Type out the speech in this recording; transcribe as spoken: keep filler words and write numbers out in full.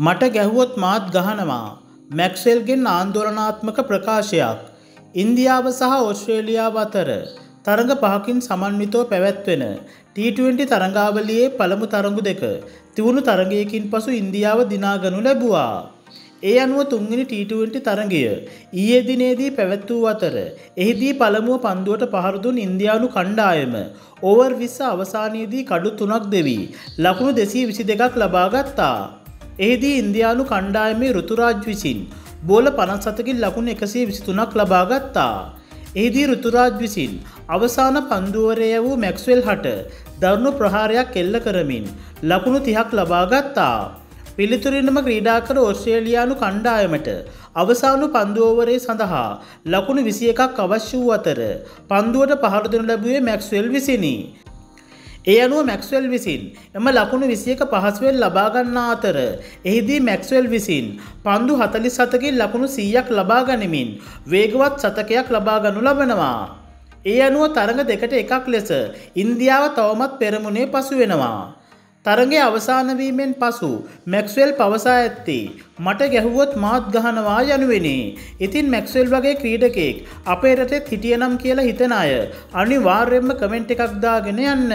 මට ගැහුවොත් මාත් ගහනවා මැක්ස්වෙල්ගෙන් ආන්දෝලනාත්මක ප්‍රකාශයක් ඉන්දියාව සහ ඕස්ට්‍රේලියාව අතර තරඟ පහකින් සමන්විතව පැවැත්වෙන ටී ට්වෙන්ටි තරඟාවලියේ පළමු තරඟු දෙක තිවුණු තරඟයකින් පසු ඉන්දියාව දිනාගනු ලැබුවා. ඒ අනුව තුන්වෙනි ටී ට්වෙන්ටි තරඟය ඊයේ දිනේදී පැවැත් වූ අතර එහිදී පළමුව පන්දුවට පහර දුන් ඉන්දියානු කණ්ඩායම ඕවර් විස්ස අවසානයේදී කඩු තුනක් දෙවි ලකුණු දෙසිය විසි දෙකක් ලබා ගත්තා. එහිදී ඉන්දියානු කණ්ඩායමේ ඍතුරාජ් විසින් බෝල පනස් හතකින් ලකුණු එකසිය විසි තුනක් ලබා ගත්තා. එහිදී ඍතුරාජ් විසින් අවසාන පන්දුවරය වූ මැක්ස්වෙල් හට දරුණු ප්‍රහාරයක් එල්ල කරමින් ලකුණු තිහක් ලබා ගත්තා. පිළිතුරින්ම ක්‍රීඩා කර ඕස්ට්‍රේලියානු කණ්ඩායමට අවසාන පන්දුවරේ සඳහා ලකුණු විසි එකක් අවශ්‍ය වූ අතර පන්දුවට පහර දෙනු ලැබුවේ මැක්ස්වෙල් විසිනි. ඒ අනුව මැක්ස්වෙල් විසින් එම ලකුණු විසි එක පහසුවෙන් ලබා ගන්නා අතර එහිදී මැක්ස්වෙල් විසින් පන්දු හතලිස් හතකින් ලකුණු සීයක් ලබා ගනිමින් වේගවත් ශතකයක් ලබා ගනු ලබනවා. ඒ අනුව තරඟ දෙකට එකක් ලෙස ඉන්දියාව තවමත් පෙරමුණේ පසු වෙනවා. තරඟයේ අවසාන වීමෙන් පසු මැක්ස්වෙල් පවසා ඇත්තේ මට ගැහුවොත් මාත් ගහනවා යනුවෙනි. ඉතින් මැක්ස්වෙල් වගේ ක්‍රීඩකෙක් අපේ රටේ හිටියනම් කියලා හිතන අය අනිවාර්යයෙන්ම කමෙන්ට් එකක් දාගෙන යන්න.